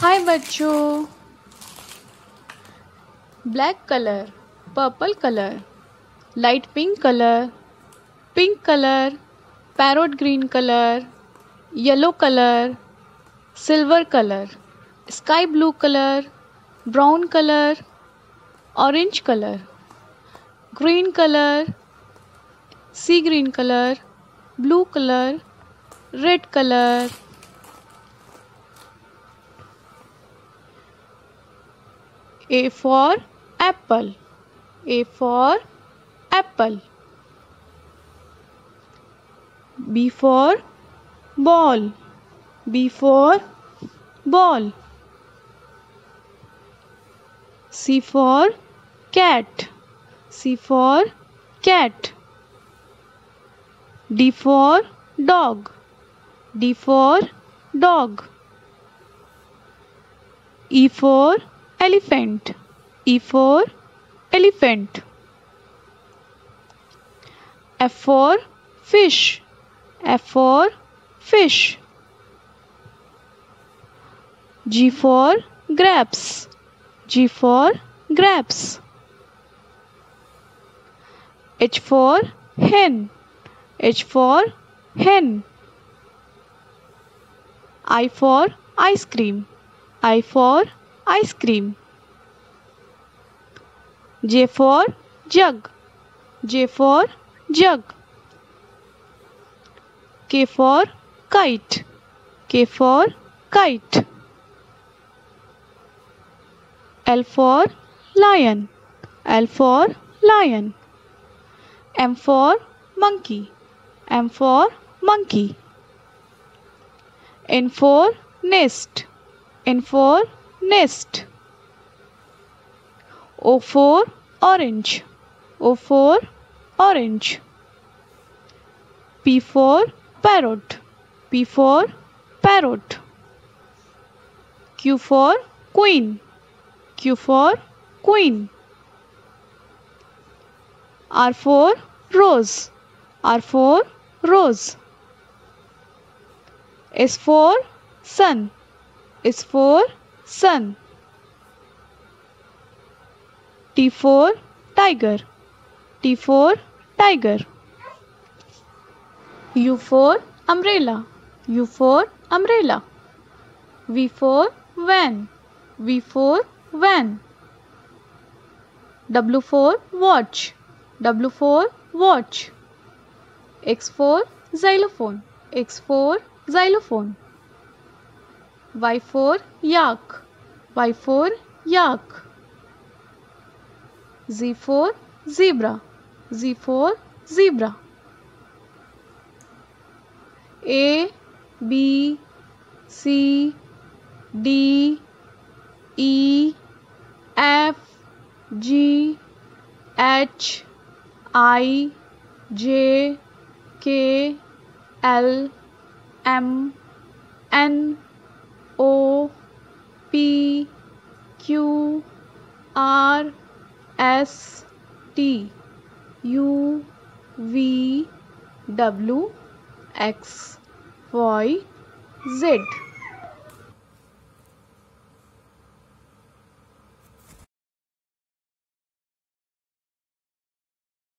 हाय बच्चों, black colour, purple colour, light pink colour, parrot green colour, yellow colour, silver colour, sky blue colour, brown colour, orange colour, green colour, sea green colour, blue colour, red colour. A for apple, A for apple. B for ball, B for ball. C for cat, C for cat. D for dog, D for dog. E for elephant, E for elephant. F for fish, F for fish. G for grapes, G for grapes. H for hen, H for hen. I for ice cream, I for ice cream. J for jug, J for jug. K for kite, K for kite. L for lion, L for lion. M for monkey, M for monkey. N for nest, N for nest. O for orange, O for orange. P for parrot, P for parrot. Q for queen, Q for queen. R for rose, R for rose. S for sun, S for sun. T for tiger, T for tiger. U for umbrella, U for umbrella. V for van, V for van. W for watch, W for watch. X for xylophone, X for xylophone. Y for yak, Y for yak. Z for zebra, Z for zebra. A, B, C, D, E, F, G, H, I, J, K, L, M, N, O, P, Q, R, S, T, U, V, W, X, Y, Z.